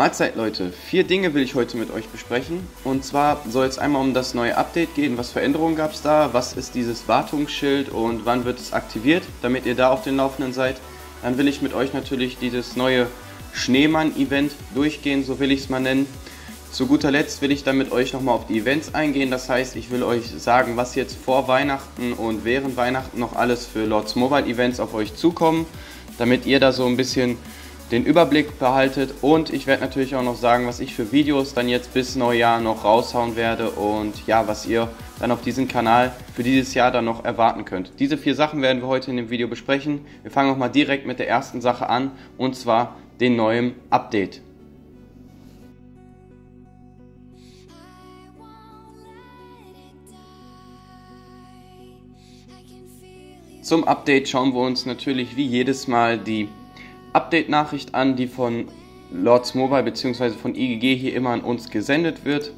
Mahlzeit Leute, 4 Dinge will ich heute mit euch besprechen, und zwar soll es einmal um das neue Update gehen, was Veränderungen gab es da, was ist dieses Wartungsschild und wann wird es aktiviert, damit ihr da auf den Laufenden seid. Dann will ich mit euch natürlich dieses neue Schneemann-Event durchgehen, so will ich es mal nennen. Zu guter Letzt will ich dann mit euch nochmal auf die Events eingehen, das heißt, ich will euch sagen, was jetzt vor Weihnachten und während Weihnachten noch alles für Lords Mobile Events auf euch zukommen, damit ihr da so ein bisschen den Überblick behaltet, und ich werde natürlich auch noch sagen, was ich für Videos dann jetzt bis Neujahr noch raushauen werde und ja, was ihr dann auf diesem Kanal für dieses Jahr dann noch erwarten könnt. Diese 4 Sachen werden wir heute in dem Video besprechen. Wir fangen auch mal direkt mit der ersten Sache an, und zwar den neuen Update. Zum Update schauen wir uns natürlich wie jedes Mal die Update-Nachricht an, die von Lords Mobile bzw. von IGG hier immer an uns gesendet wird.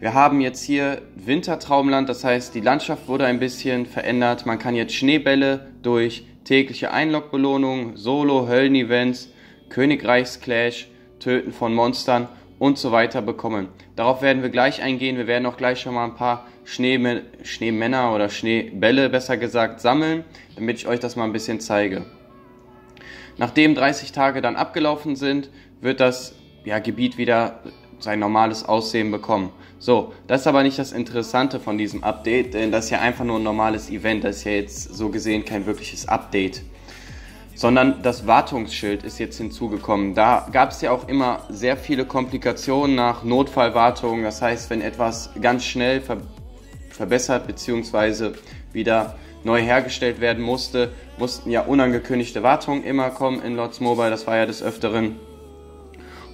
Wir haben jetzt hier Wintertraumland, das heißt, die Landschaft wurde ein bisschen verändert. Man kann jetzt Schneebälle durch tägliche Einlogbelohnung, Solo, Höllen-Events, Königreichsclash, Töten von Monstern und so weiter bekommen. Darauf werden wir gleich eingehen. Wir werden auch gleich schon mal ein paar Schneemänner oder Schneebälle besser gesagt sammeln, damit ich euch das mal ein bisschen zeige. Nachdem 30 Tage dann abgelaufen sind, wird das Gebiet wieder sein normales Aussehen bekommen. So, das ist aber nicht das Interessante von diesem Update, denn das ist ja einfach nur ein normales Event, das ist ja jetzt so gesehen kein wirkliches Update. Sondern das Wartungsschild ist jetzt hinzugekommen. Da gab es ja auch immer sehr viele Komplikationen nach Notfallwartung, das heißt, wenn etwas ganz schnell verbessert bzw. wieder neu hergestellt werden musste, mussten ja unangekündigte Wartungen immer kommen in Lords Mobile, das war ja des Öfteren.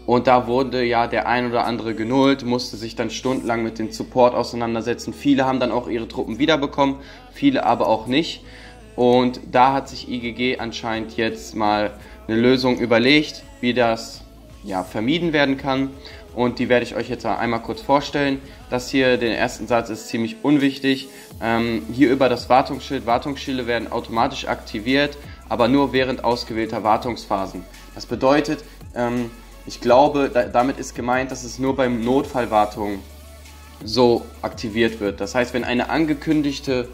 Und da wurde ja der ein oder andere genullt, musste sich dann stundenlang mit dem Support auseinandersetzen. Viele haben dann auch ihre Truppen wiederbekommen, viele aber auch nicht. Und da hat sich IGG anscheinend jetzt mal eine Lösung überlegt, wie das vermieden werden kann. Und die werde ich euch jetzt einmal kurz vorstellen. Das hier, den ersten Satz, ist ziemlich unwichtig. Hier über das Wartungsschild. Wartungsschilde werden automatisch aktiviert, aber nur während ausgewählter Wartungsphasen. Das bedeutet, ich glaube, damit ist gemeint, dass es nur beim Notfallwartung so aktiviert wird. Das heißt, wenn eine angekündigte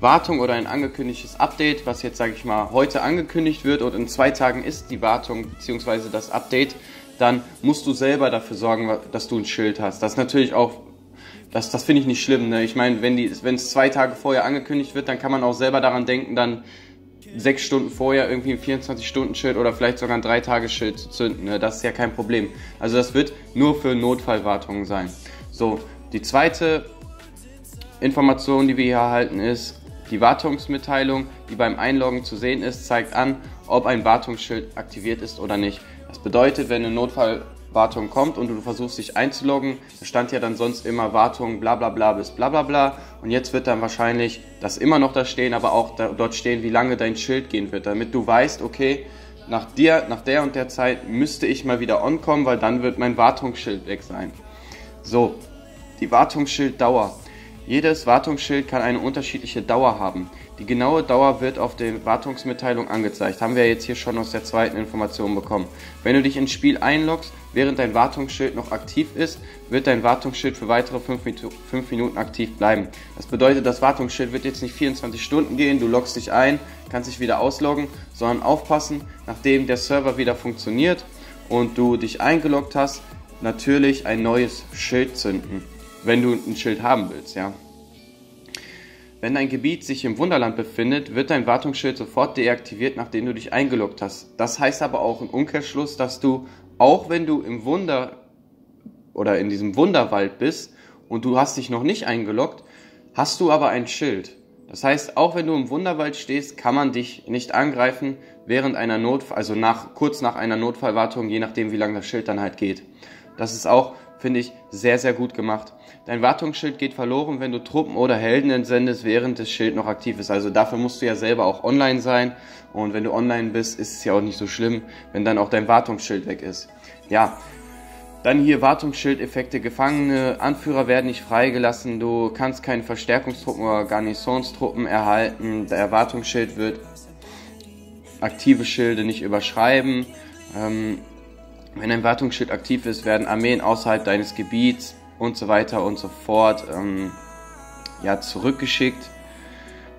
Wartung oder ein angekündigtes Update, was jetzt, sage ich mal, heute angekündigt wird und in 2 Tagen ist die Wartung bzw. das Update, dann musst du selber dafür sorgen, dass du ein Schild hast. Das ist natürlich auch, das finde ich nicht schlimm, ne? Ich meine, wenn es 2 Tage vorher angekündigt wird, dann kann man auch selber daran denken, dann 6 Stunden vorher irgendwie ein 24-Stunden-Schild oder vielleicht sogar ein 3-Tage-Schild zu zünden, ne? Das ist ja kein Problem. Also das wird nur für Notfallwartungen sein. So, die zweite Information, die wir hier erhalten, ist die Wartungsmitteilung, die beim Einloggen zu sehen ist, zeigt an, ob ein Wartungsschild aktiviert ist oder nicht. Das bedeutet, wenn eine Notfallwartung kommt und du versuchst dich einzuloggen, da stand ja dann sonst immer Wartung bla bla bla bis bla bla bla, und jetzt wird dann wahrscheinlich das immer noch da stehen, aber auch dort stehen, wie lange dein Schild gehen wird, damit du weißt, okay, nach der und der Zeit müsste ich mal wieder onkommen, weil dann wird mein Wartungsschild weg sein. So, die Wartungsschilddauer. Jedes Wartungsschild kann eine unterschiedliche Dauer haben. Die genaue Dauer wird auf der Wartungsmitteilung angezeigt. Haben wir jetzt hier schon aus der zweiten Information bekommen. Wenn du dich ins Spiel einloggst, während dein Wartungsschild noch aktiv ist, wird dein Wartungsschild für weitere 5 Minuten aktiv bleiben. Das bedeutet, das Wartungsschild wird jetzt nicht 24 Stunden gehen, du loggst dich ein, kannst dich wieder ausloggen, sondern aufpassen, nachdem der Server wieder funktioniert und du dich eingeloggt hast, natürlich ein neues Schild zünden, wenn du ein Schild haben willst, ja. Wenn dein Gebiet sich im Wunderland befindet, wird dein Wartungsschild sofort deaktiviert, nachdem du dich eingeloggt hast. Das heißt aber auch im Umkehrschluss, dass du, auch wenn du im Wunder oder in diesem Wunderwald bist und du hast dich noch nicht eingeloggt, hast du aber ein Schild. Das heißt, auch wenn du im Wunderwald stehst, kann man dich nicht angreifen während einer kurz nach einer Notfallwartung, je nachdem wie lange das Schild dann halt geht. Das ist auch, finde ich, sehr, sehr gut gemacht. Dein Wartungsschild geht verloren, wenn du Truppen oder Helden entsendest, während das Schild noch aktiv ist. Also dafür musst du ja selber auch online sein. Und wenn du online bist, ist es ja auch nicht so schlimm, wenn dann auch dein Wartungsschild weg ist. Ja, dann hier Wartungsschildeffekte. Gefangene Anführer werden nicht freigelassen. Du kannst keine Verstärkungstruppen oder Garnisonstruppen erhalten. Der Wartungsschild wird aktive Schilde nicht überschreiben. Wenn ein Wartungsschild aktiv ist, werden Armeen außerhalb deines Gebiets und so weiter und so fort zurückgeschickt,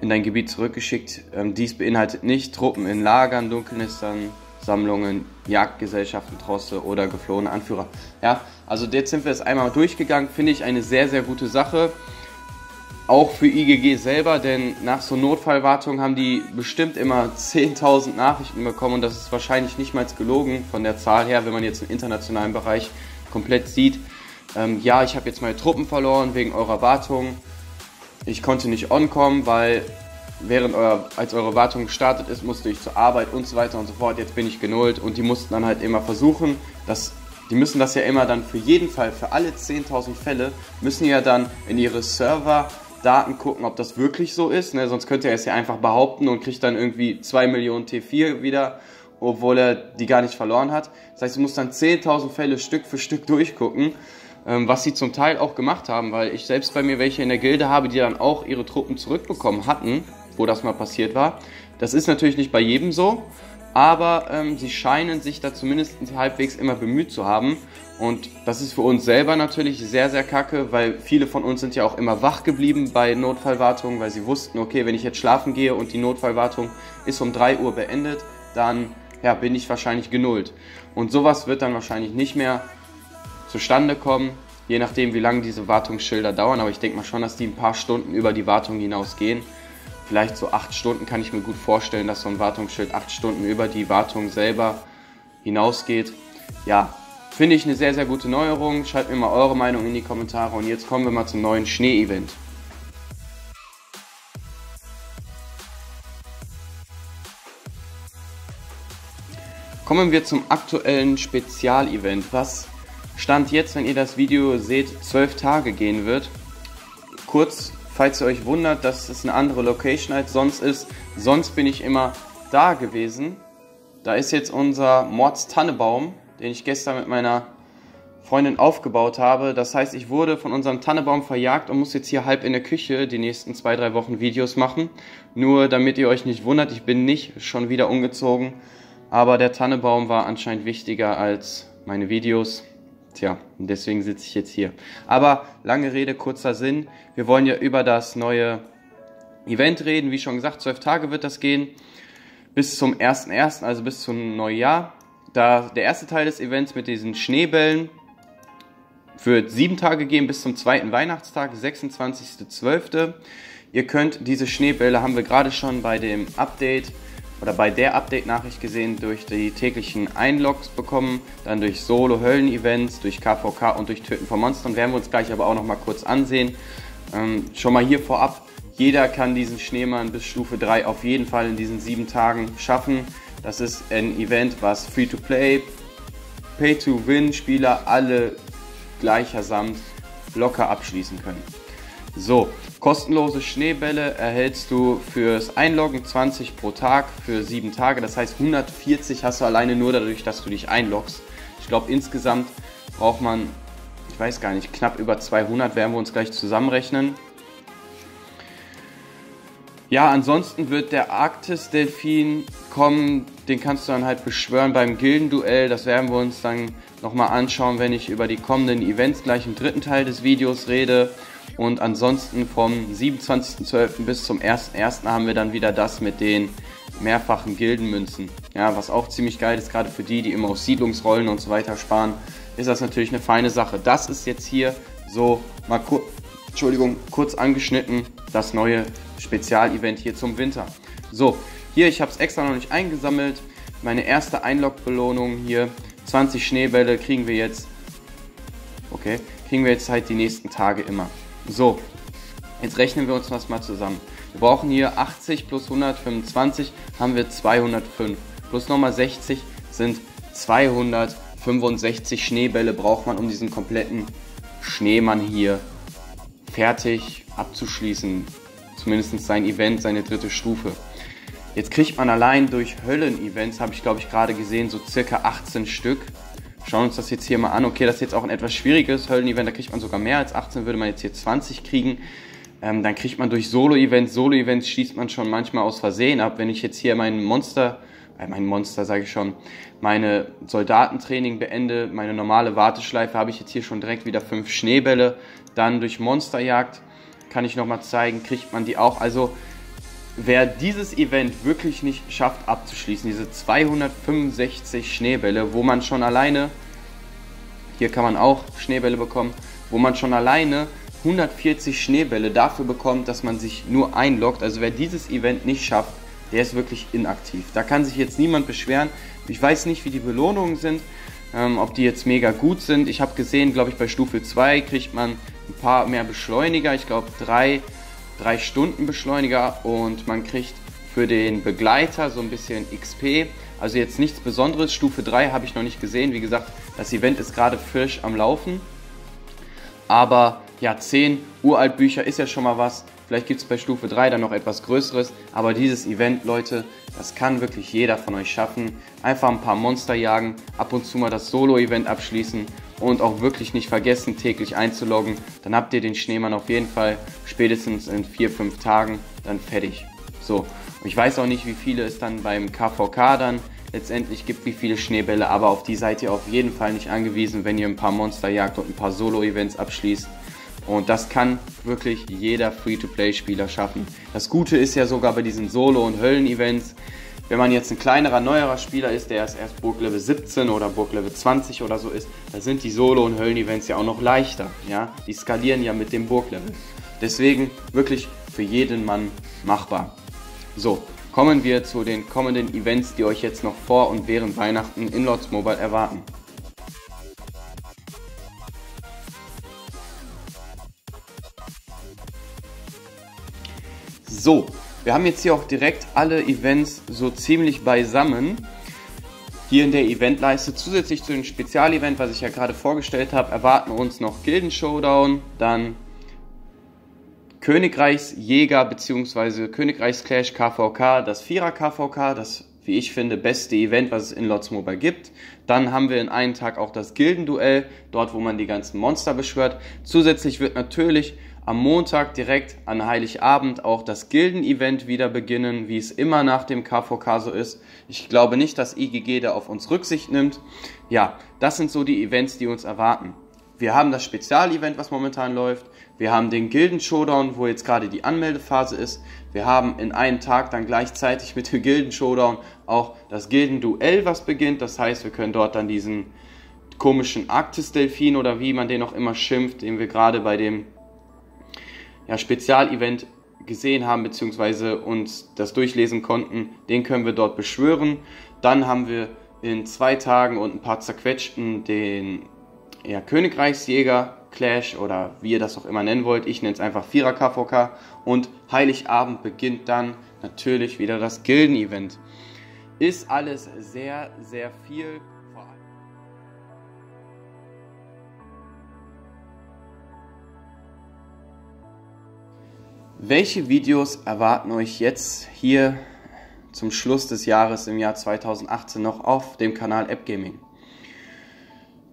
in dein Gebiet zurückgeschickt. Dies beinhaltet nicht Truppen in Lagern, Dunkelnistern, Sammlungen, Jagdgesellschaften, Trosse oder geflohene Anführer. Ja, also jetzt sind wir es einmal durchgegangen, finde ich eine sehr, sehr gute Sache. Auch für IGG selber, denn nach so Notfallwartung haben die bestimmt immer 10.000 Nachrichten bekommen und das ist wahrscheinlich nicht mal gelogen von der Zahl her, wenn man jetzt im internationalen Bereich komplett sieht. Ja, ich habe jetzt meine Truppen verloren wegen eurer Wartung. Ich konnte nicht onkommen, weil als eure Wartung gestartet ist, musste ich zur Arbeit und so weiter und so fort. Jetzt bin ich genullt und die mussten dann halt immer versuchen, dass... Die müssen das ja immer dann für jeden Fall, für alle 10.000 Fälle, müssen ja dann in ihre Serverdaten gucken, ob das wirklich so ist, ne? Sonst könnt ihr es ja einfach behaupten und kriegt dann irgendwie 2 Millionen T4 wieder, obwohl er die gar nicht verloren hat. Das heißt, du musst dann 10.000 Fälle Stück für Stück durchgucken, was sie zum Teil auch gemacht haben, weil ich selbst bei mir welche in der Gilde habe, die dann auch ihre Truppen zurückbekommen hatten, wo das mal passiert war. Das ist natürlich nicht bei jedem so. Aber sie scheinen sich da zumindest halbwegs immer bemüht zu haben. Und das ist für uns selber natürlich sehr, sehr kacke, weil viele von uns sind ja auch immer wach geblieben bei Notfallwartungen, weil sie wussten, okay, wenn ich jetzt schlafen gehe und die Notfallwartung ist um 3 Uhr beendet, dann ja, bin ich wahrscheinlich genullt. Und sowas wird dann wahrscheinlich nicht mehr zustande kommen, je nachdem, wie lange diese Wartungsschilder dauern. Aber ich denke mal schon, dass die ein paar Stunden über die Wartung hinausgehen. Vielleicht so 8 Stunden kann ich mir gut vorstellen, dass so ein Wartungsschild 8 Stunden über die Wartung selber hinausgeht. Ja, finde ich eine sehr, sehr gute Neuerung. Schreibt mir mal eure Meinung in die Kommentare und jetzt kommen wir mal zum neuen Schnee-Event. Kommen wir zum aktuellen Spezialevent, was Stand jetzt, wenn ihr das Video seht, 12 Tage gehen wird. Kurz, falls ihr euch wundert, dass es eine andere Location als sonst ist, sonst bin ich immer da gewesen. Da ist jetzt unser Mords-Tannebaum, den ich gestern mit meiner Freundin aufgebaut habe. Das heißt, ich wurde von unserem Tannebaum verjagt und muss jetzt hier halb in der Küche die nächsten 2-3 Wochen Videos machen. Nur damit ihr euch nicht wundert, ich bin nicht schon wieder umgezogen. Aber der Tannebaum war anscheinend wichtiger als meine Videos. Tja, und deswegen sitze ich jetzt hier. Aber lange Rede, kurzer Sinn. Wir wollen ja über das neue Event reden. Wie schon gesagt, 12 Tage wird das gehen. Bis zum 1.1., also bis zum Neujahr. Da der erste Teil des Events mit diesen Schneebällen wird 7 Tage gehen, bis zum 2. Weihnachtstag, 26.12. Ihr könnt diese Schneebälle, haben wir gerade schon bei dem Update oder bei der Update-Nachricht gesehen, durch die täglichen Einlogs bekommen, dann durch Solo-Höllen-Events, durch KvK und durch Töten von Monstern, werden wir uns gleich aber auch noch mal kurz ansehen. Schon mal hier vorab, jeder kann diesen Schneemann bis Stufe 3 auf jeden Fall in diesen 7 Tagen schaffen. Das ist ein Event, was Free-to-Play, Pay-to-Win-Spieler alle gleichersamt locker abschließen können. So, kostenlose Schneebälle erhältst du fürs Einloggen 20 pro Tag für 7 Tage. Das heißt, 140 hast du alleine nur dadurch, dass du dich einloggst. Ich glaube, insgesamt braucht man, ich weiß gar nicht, knapp über 200, werden wir uns gleich zusammenrechnen. Ja, ansonsten wird der Arktis-Delfin kommen. Den kannst du dann halt beschwören beim Gildenduell. Das werden wir uns dann nochmal anschauen, wenn ich über die kommenden Events gleich im 3. Teil des Videos rede. Und ansonsten vom 27.12. bis zum 1.1. haben wir dann wieder das mit den mehrfachen Gildenmünzen. Ja, was auch ziemlich geil ist, gerade für die, die immer auf Siedlungsrollen und so weiter sparen, ist das natürlich eine feine Sache. Das ist jetzt hier so mal kurz angeschnitten, das neue Spezialevent hier zum Winter. So, hier, ich habe es extra noch nicht eingesammelt. Meine erste Einlog-Belohnung hier, 20 Schneebälle kriegen wir jetzt. Okay, kriegen wir jetzt halt die nächsten Tage immer. So, jetzt rechnen wir uns das mal zusammen. Wir brauchen hier 80 plus 125, haben wir 205. Plus nochmal 60 sind 265 Schneebälle braucht man, um diesen kompletten Schneemann hier fertig abzuschließen. Zumindest sein Event, seine 3. Stufe. Jetzt kriegt man allein durch Höllen-Events, habe ich glaube ich gerade gesehen, so circa 18 Stück. Schauen wir uns das jetzt hier mal an. Okay, das ist jetzt auch ein etwas schwieriges Höllen-Event. Da kriegt man sogar mehr als 18, würde man jetzt hier 20 kriegen. Dann kriegt man durch Solo-Events. Solo-Events schießt man schon manchmal aus Versehen ab. Wenn ich jetzt hier meinen Monster mein Monster, sage ich schon, meine Soldatentraining beende, meine normale Warteschleife, habe ich jetzt hier schon direkt wieder 5 Schneebälle. Dann durch Monsterjagd, kann ich nochmal zeigen, kriegt man die auch. Also wer dieses Event wirklich nicht schafft abzuschließen, diese 265 Schneebälle, wo man schon alleine, hier kann man auch Schneebälle bekommen, wo man schon alleine 140 Schneebälle dafür bekommt, dass man sich nur einloggt. Also wer dieses Event nicht schafft, der ist wirklich inaktiv. Da kann sich jetzt niemand beschweren. Ich weiß nicht, wie die Belohnungen sind, ob die jetzt mega gut sind. Ich habe gesehen, glaube ich, bei Stufe 2 kriegt man ein paar mehr Beschleuniger. Ich glaube, 3 Stunden Beschleuniger, und man kriegt für den Begleiter so ein bisschen XP. Also jetzt nichts Besonderes. Stufe 3 habe ich noch nicht gesehen. Wie gesagt, das Event ist gerade frisch am Laufen. Aber ja, 10 Uraltbücher ist ja schon mal was. Vielleicht gibt es bei Stufe 3 dann noch etwas Größeres. Aber dieses Event, Leute, das kann wirklich jeder von euch schaffen. Einfach ein paar Monster jagen, ab und zu mal das Solo-Event abschließen und auch wirklich nicht vergessen, täglich einzuloggen. Dann habt ihr den Schneemann auf jeden Fall spätestens in 4-5 Tagen dann fertig. So, und ich weiß auch nicht, wie viele es dann beim KvK dann letztendlich gibt, wie viele Schneebälle. Aber auf die seid ihr auf jeden Fall nicht angewiesen, wenn ihr ein paar Monster jagt und ein paar Solo-Events abschließt. Und das kann wirklich jeder Free-to-Play-Spieler schaffen. Das Gute ist ja sogar bei diesen Solo- und Höllen-Events, wenn man jetzt ein kleinerer, neuerer Spieler ist, der erst Burglevel 17 oder Burglevel 20 oder so ist, da sind die Solo- und Höllen-Events ja auch noch leichter. Ja? Die skalieren ja mit dem Burglevel. Deswegen wirklich für jeden Mann machbar. So, kommen wir zu den kommenden Events, die euch jetzt noch vor und während Weihnachten in Lords Mobile erwarten. So, wir haben jetzt hier auch direkt alle Events so ziemlich beisammen. Hier in der Eventleiste zusätzlich zu dem Spezialevent, was ich ja gerade vorgestellt habe, erwarten uns noch Gilden-Showdown, dann Königreichsjäger bzw. Königreichsclash KvK, das 4er KvK, das, wie ich finde, beste Event, was es in Lords Mobile gibt. Dann haben wir in einem Tag auch das Gildenduell, dort wo man die ganzen Monster beschwört. Zusätzlich wird natürlich am Montag direkt an Heiligabend auch das Gilden-Event wieder beginnen, wie es immer nach dem KvK so ist. Ich glaube nicht, dass IGG da auf uns Rücksicht nimmt. Ja, das sind so die Events, die uns erwarten. Wir haben das Spezialevent, was momentan läuft. Wir haben den Gilden-Showdown, wo jetzt gerade die Anmeldephase ist. Wir haben in einem Tag dann gleichzeitig mit dem Gilden-Showdown auch das Gilden-Duell, was beginnt. Das heißt, wir können dort dann diesen komischen Arktis-Delfin oder wie man den auch immer schimpft, den wir gerade bei dem Spezialevent gesehen haben bzw. uns das durchlesen konnten, den können wir dort beschwören. Dann haben wir in 2 Tagen und ein paar zerquetschten den Königreichsjäger Clash oder wie ihr das auch immer nennen wollt. Ich nenne es einfach 4er KvK, und Heiligabend beginnt dann natürlich wieder das Gilden-Event. Ist alles sehr, sehr viel. Welche Videos erwarten euch jetzt hier zum Schluss des Jahres im Jahr 2018 noch auf dem Kanal AppGaming?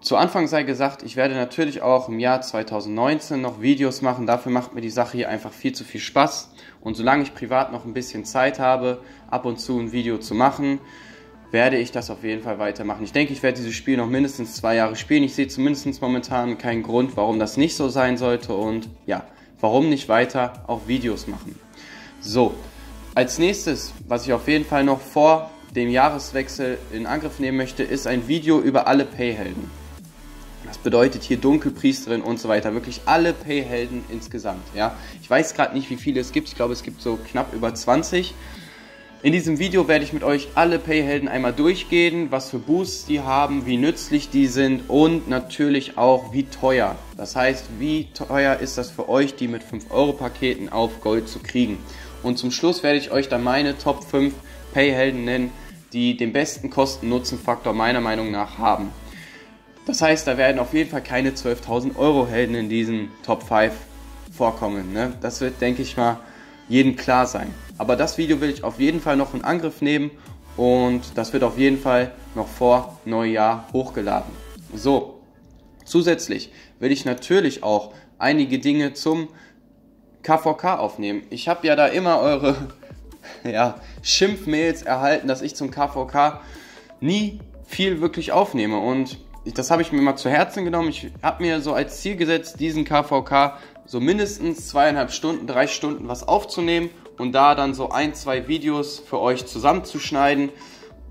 Zu Anfang sei gesagt, ich werde natürlich auch im Jahr 2019 noch Videos machen. Dafür macht mir die Sache hier einfach viel zu viel Spaß. Und solange ich privat noch ein bisschen Zeit habe, ab und zu ein Video zu machen, werde ich das auf jeden Fall weitermachen. Ich denke, ich werde dieses Spiel noch mindestens 2 Jahre spielen. Ich sehe zumindest momentan keinen Grund, warum das nicht so sein sollte, und ja, warum nicht weiter auch Videos machen. So, als nächstes, was ich auf jeden Fall noch vor dem Jahreswechsel in Angriff nehmen möchte, ist ein Video über alle Pay-Helden. Das bedeutet hier Dunkelpriesterin und so weiter, wirklich alle Pay-Helden insgesamt. Ja? Ich weiß gerade nicht, wie viele es gibt, ich glaube, es gibt so knapp über 20. In diesem Video werde ich mit euch alle Pay-Helden einmal durchgehen, was für Boosts die haben, wie nützlich die sind und natürlich auch wie teuer. Das heißt, wie teuer ist das für euch, die mit 5-Euro-Paketen auf Gold zu kriegen. Und zum Schluss werde ich euch dann meine Top 5 Pay-Helden nennen, die den besten Kosten-Nutzen-Faktor meiner Meinung nach haben. Das heißt, da werden auf jeden Fall keine 12.000 Euro Helden in diesen Top 5 vorkommen, ne? Das wird, denke ich mal, jedem klar sein. Aber das Video will ich auf jeden Fall noch in Angriff nehmen, und das wird auf jeden Fall noch vor Neujahr hochgeladen. So, zusätzlich will ich natürlich auch einige Dinge zum KvK aufnehmen. Ich habe ja da immer eure ja, Schimpfmails erhalten, dass ich zum KvK nie viel wirklich aufnehme. Und das habe ich mir mal zu Herzen genommen. Ich habe mir so als Ziel gesetzt, diesen KvK so mindestens 2,5 Stunden, 3 Stunden was aufzunehmen und da dann so 1, 2 Videos für euch zusammenzuschneiden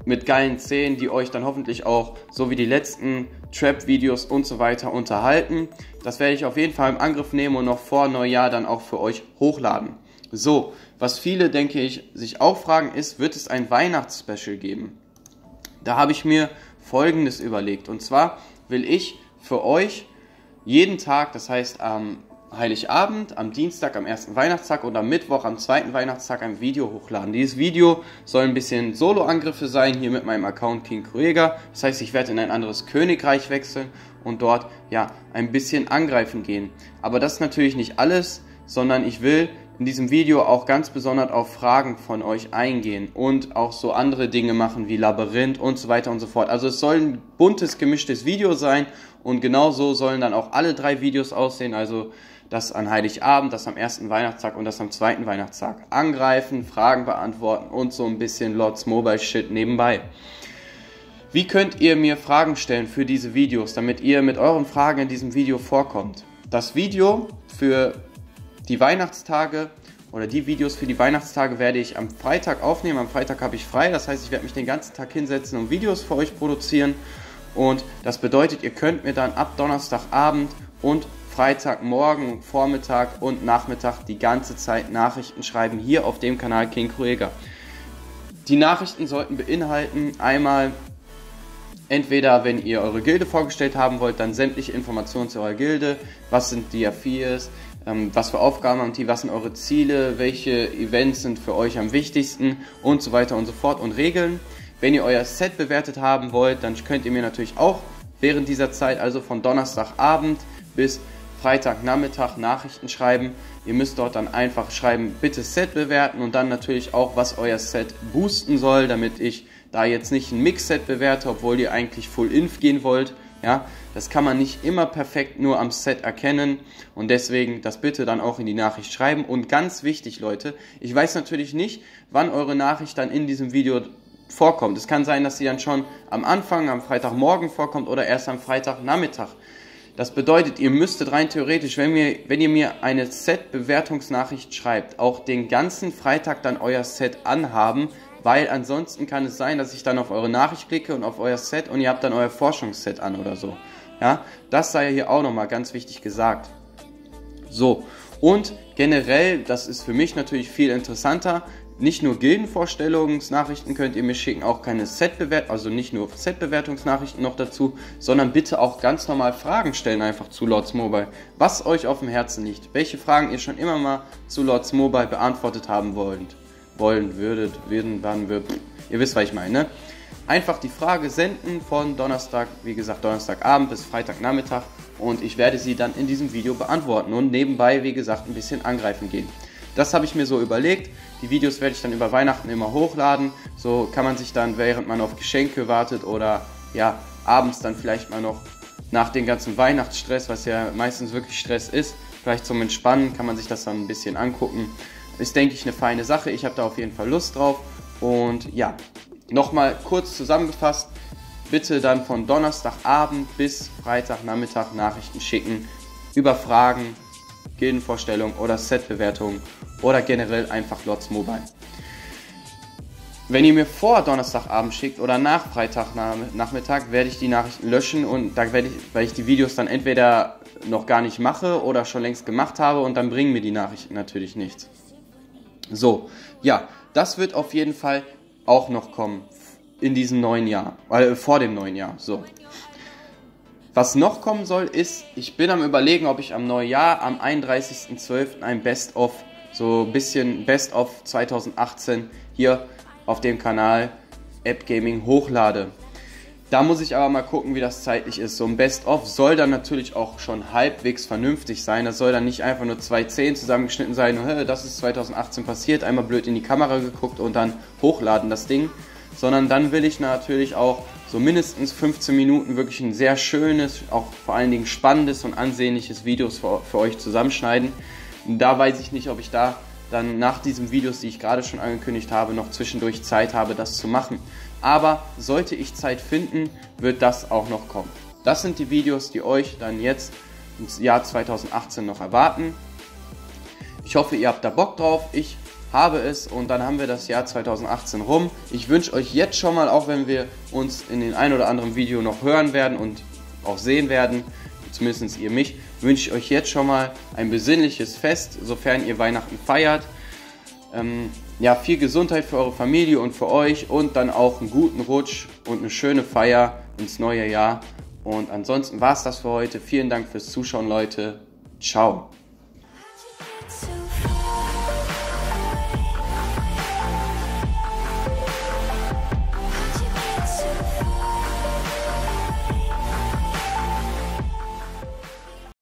mit geilen Szenen, die euch dann hoffentlich auch so wie die letzten Trap-Videos und so weiter unterhalten. Das werde ich auf jeden Fall im Angriff nehmen und noch vor Neujahr dann auch für euch hochladen. So, was viele, denke ich, sich auch fragen ist, wird es ein Weihnachtsspecial geben? Da habe ich mir Folgendes überlegt. Und zwar will ich für euch jeden Tag, das heißt am Heiligabend, am Dienstag, am ersten Weihnachtstag und am Mittwoch, am zweiten Weihnachtstag ein Video hochladen. Dieses Video soll ein bisschen Solo-Angriffe sein, hier mit meinem Account King Krueger. Das heißt, ich werde in ein anderes Königreich wechseln und dort ja ein bisschen angreifen gehen. Aber das ist natürlich nicht alles, sondern ich will in diesem Video auch ganz besonders auf Fragen von euch eingehen und auch so andere Dinge machen wie Labyrinth und so weiter und so fort. Also es soll ein buntes, gemischtes Video sein und genauso sollen dann auch alle 3 Videos aussehen. Also das an Heiligabend, das am ersten Weihnachtstag und das am zweiten Weihnachtstag. Angreifen, Fragen beantworten und so ein bisschen Lords Mobile Shit nebenbei. Wie könnt ihr mir Fragen stellen für diese Videos, damit ihr mit euren Fragen in diesem Video vorkommt? Das Video für die Weihnachtstage oder die Videos für die Weihnachtstage werde ich am Freitag aufnehmen. Am Freitag habe ich frei, das heißt, ich werde mich den ganzen Tag hinsetzen und Videos für euch produzieren. Und das bedeutet, ihr könnt mir dann ab Donnerstagabend und Freitagmorgen, Vormittag und Nachmittag die ganze Zeit Nachrichten schreiben, hier auf dem Kanal King Krueger. Die Nachrichten sollten beinhalten, einmal entweder, wenn ihr eure Gilde vorgestellt haben wollt, dann sämtliche Informationen zu eurer Gilde, was sind die Affiliates, was für Aufgaben haben die, was sind eure Ziele, welche Events sind für euch am wichtigsten und so weiter und so fort und Regeln. Wenn ihr euer Set bewertet haben wollt, dann könnt ihr mir natürlich auch während dieser Zeit, also von Donnerstagabend bis Freitagnachmittag, Nachrichten schreiben. Ihr müsst dort dann einfach schreiben, bitte Set bewerten und dann natürlich auch, was euer Set boosten soll, damit ich da jetzt nicht ein Mix-Set bewerte, obwohl ihr eigentlich Full-Inf gehen wollt. Ja, das kann man nicht immer perfekt nur am Set erkennen und deswegen das bitte dann auch in die Nachricht schreiben. Und ganz wichtig, Leute, ich weiß natürlich nicht, wann eure Nachricht dann in diesem Video vorkommt. Es kann sein, dass sie dann schon am Anfang, am Freitagmorgen vorkommt oder erst am Freitagnachmittag. Das bedeutet, ihr müsstet rein theoretisch, wenn ihr mir eine Set-Bewertungsnachricht schreibt, auch den ganzen Freitag dann euer Set anhaben, weil ansonsten kann es sein, dass ich dann auf eure Nachricht klicke und auf euer Set und ihr habt dann euer Forschungsset an oder so. Ja, das sei hier auch nochmal ganz wichtig gesagt. So, und generell, das ist für mich natürlich viel interessanter, nicht nur Gildenvorstellungsnachrichten könnt ihr mir schicken, auch keine Set-Bewertung, also nicht nur Set-Bewertungsnachrichten noch dazu, sondern bitte auch ganz normal Fragen stellen einfach zu Lords Mobile, was euch auf dem Herzen liegt, welche Fragen ihr schon immer mal zu Lords Mobile beantwortet haben würdet, ihr wisst, was ich meine, ne? Einfach die Frage senden von Donnerstag, wie gesagt, Donnerstagabend bis Freitagnachmittag und ich werde sie dann in diesem Video beantworten und nebenbei, wie gesagt, ein bisschen angreifen gehen. Das habe ich mir so überlegt. Die Videos werde ich dann über Weihnachten immer hochladen. So kann man sich dann, während man auf Geschenke wartet oder ja, abends dann vielleicht mal noch nach dem ganzen Weihnachtsstress, was ja meistens wirklich Stress ist, vielleicht zum Entspannen, kann man sich das dann ein bisschen angucken. Ist, denke ich, eine feine Sache. Ich habe da auf jeden Fall Lust drauf. Und ja, nochmal kurz zusammengefasst, bitte dann von Donnerstagabend bis Freitagnachmittag Nachrichten schicken über Fragen, Gildenvorstellung oder Setbewertung oder generell einfach Lords Mobile. Wenn ihr mir vor Donnerstagabend schickt oder nach Freitagnachmittag, werde ich die Nachrichten löschen und da werde ich, weil ich die Videos dann entweder noch gar nicht mache oder schon längst gemacht habe und dann bringen mir die Nachrichten natürlich nichts. So, ja, das wird auf jeden Fall auch noch kommen in diesem neuen Jahr, vor dem neuen Jahr, so. Was noch kommen soll, ist, ich bin am Überlegen, ob ich am Neujahr, am 31.12. ein Best-of, so ein bisschen Best-of 2018 hier auf dem Kanal AppGaming hochlade. Da muss ich aber mal gucken, wie das zeitlich ist. So ein Best-of soll dann natürlich auch schon halbwegs vernünftig sein. Das soll dann nicht einfach nur 2 Szenen zusammengeschnitten sein, das ist 2018 passiert, einmal blöd in die Kamera geguckt und dann hochladen das Ding. Sondern dann will ich natürlich auch so mindestens 15 Minuten wirklich ein sehr schönes, auch vor allen Dingen spannendes und ansehnliches Video für euch zusammenschneiden. Und da weiß ich nicht, ob ich da dann nach diesen Videos, die ich gerade schon angekündigt habe, noch zwischendurch Zeit habe, das zu machen. Aber sollte ich Zeit finden, wird das auch noch kommen. Das sind die Videos, die euch dann jetzt im Jahr 2018 noch erwarten. Ich hoffe, ihr habt da Bock drauf. Ich habe es und dann haben wir das Jahr 2018 rum. Ich wünsche euch jetzt schon mal, auch wenn wir uns in den ein oder anderen Video noch hören werden und auch sehen werden, zumindest ihr mich, wünsche ich euch jetzt schon mal ein besinnliches Fest, sofern ihr Weihnachten feiert. Ja, viel Gesundheit für eure Familie und für euch und dann auch einen guten Rutsch und eine schöne Feier ins neue Jahr. Und ansonsten war es das für heute. Vielen Dank fürs Zuschauen, Leute. Ciao.